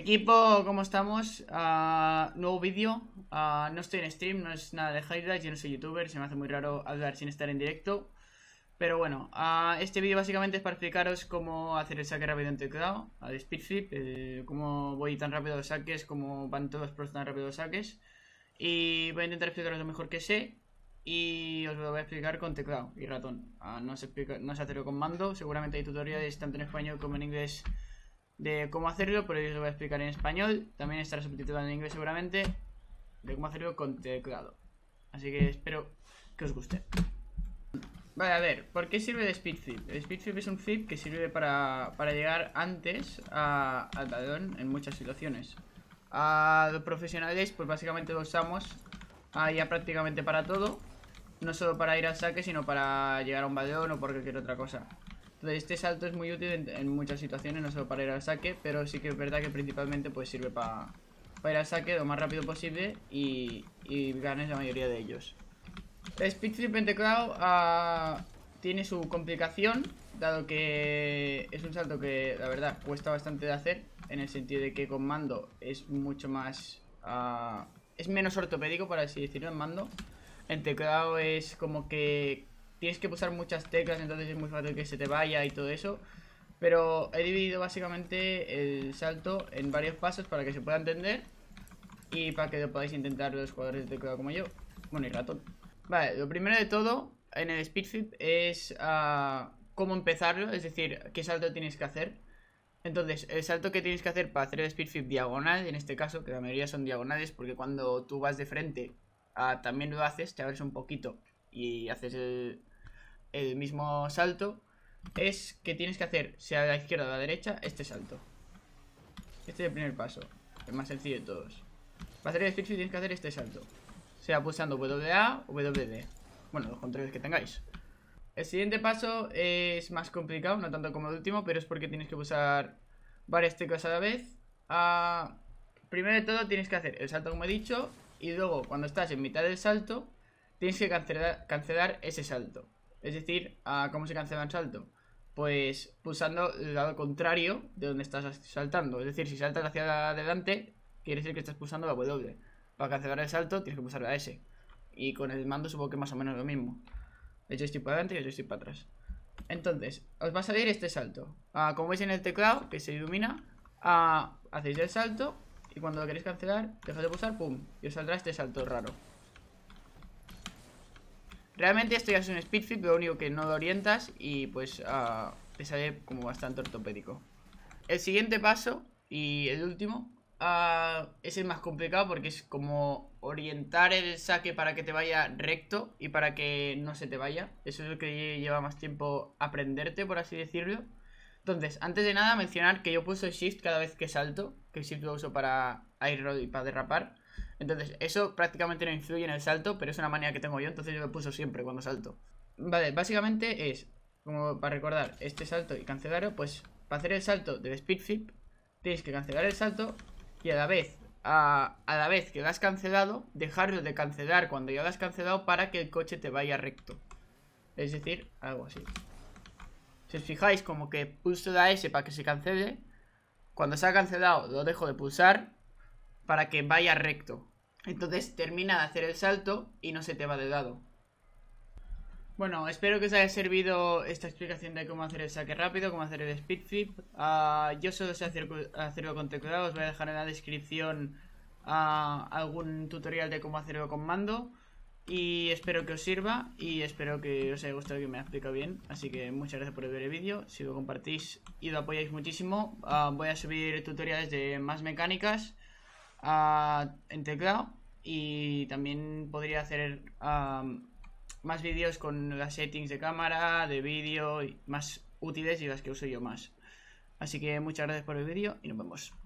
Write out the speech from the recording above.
Equipo, ¿cómo estamos? Nuevo vídeo. No estoy en stream, no es nada de highlights. Yo no soy youtuber, se me hace muy raro hablar sin estar en directo. Pero bueno, este vídeo básicamente es para explicaros cómo hacer el saque rápido en teclado, al speedflip, cómo voy tan rápido los saques, cómo van todos pros tan rápido los saques. Y voy a intentar explicaros lo mejor que sé. Y os lo voy a explicar con teclado y ratón. No sé hacerlo con mando. Seguramente hay tutoriales tanto en español como en inglés de cómo hacerlo, pero yo os lo voy a explicar en español. También estará subtitulado en inglés seguramente, de cómo hacerlo con teclado. Así que espero que os guste. Vale, a ver, ¿por qué sirve de speedflip? El speedflip es un flip que sirve para llegar antes al talón en muchas situaciones. A los profesionales, pues básicamente lo usamos ya prácticamente para todo. No solo para ir al saque, sino para llegar a un balón o por cualquier otra cosa. Entonces este salto es muy útil en muchas situaciones, no solo para ir al saque, pero sí que es verdad que principalmente pues sirve para ir al saque lo más rápido posible y ganes la mayoría de ellos. El speedflip en teclado tiene su complicación, dado que es un salto que la verdad cuesta bastante de hacer, en el sentido de que con mando es mucho más... es menos ortopédico, por así decirlo, en mando. En teclado es como que... tienes que pulsar muchas teclas, entonces es muy fácil que se te vaya y todo eso. Pero he dividido básicamente el salto en varios pasos para que se pueda entender y para que lo podáis intentar los jugadores de teclado como yo. Bueno, y ratón. Vale, lo primero de todo en el speedflip es cómo empezarlo, es decir, qué salto tienes que hacer. Entonces, el salto que tienes que hacer para hacer el speedflip diagonal, en este caso, que la mayoría son diagonales, porque cuando tú vas de frente también lo haces, te abres un poquito y haces el mismo salto, es que tienes que hacer, sea a la izquierda o a la derecha, este salto. Este es el primer paso, el más sencillo de todos. Para hacer el speedflip tienes que hacer este salto, sea pulsando WA o WD, bueno, los controles que tengáis. El siguiente paso es más complicado, no tanto como el último, pero es porque tienes que pulsar varias teclas a la vez. Primero de todo tienes que hacer el salto como he dicho, y luego cuando estás en mitad del salto tienes que cancelar ese salto. Es decir, ¿cómo se cancela un salto? Pues pulsando el lado contrario de donde estás saltando. Es decir, si saltas hacia adelante, quiere decir que estás pulsando la W. Para cancelar el salto tienes que pulsar la S. Y con el mando supongo que más o menos lo mismo. El joystick para adelante y el joystick para atrás. Entonces, os va a salir este salto. Como veis en el teclado, que se ilumina, hacéis el salto y cuando lo queréis cancelar, dejad de pulsar, ¡pum! Y os saldrá este salto raro. Realmente esto ya es un speedflip, lo único que no lo orientas y pues te sale como bastante ortopédico. El siguiente paso, y el último, es el más complicado porque es como orientar el saque para que te vaya recto y para que no se te vaya. Eso es lo que lleva más tiempo aprenderte, por así decirlo. Entonces, antes de nada mencionar que yo pulso Shift cada vez que salto, que Shift lo uso para air roll y para derrapar. Entonces, eso prácticamente no influye en el salto, pero es una manía que tengo yo, entonces yo lo pulso siempre cuando salto. Vale, básicamente es, como para recordar este salto y cancelarlo, pues para hacer el salto del speedflip tienes que cancelar el salto y a la vez que lo has cancelado, dejarlo de cancelar cuando ya lo has cancelado para que el coche te vaya recto. Es decir, algo así. Si os fijáis, como que pulso la S para que se cancele. Cuando se ha cancelado lo dejo de pulsar para que vaya recto. Entonces termina de hacer el salto y no se te va de lado. Bueno, espero que os haya servido esta explicación de cómo hacer el saque rápido, cómo hacer el speedflip. Yo solo sé hacerlo con teclado. Os voy a dejar en la descripción algún tutorial de cómo hacerlo con mando. Y espero que os sirva y espero que os haya gustado, que me haya explicado bien. Así que muchas gracias por ver el vídeo. Si lo compartís y lo apoyáis muchísimo, voy a subir tutoriales de más mecánicas en teclado. Y también podría hacer más vídeos con las settings de cámara, de vídeo, más útiles y las que uso yo más. Así que muchas gracias por el vídeo y nos vemos.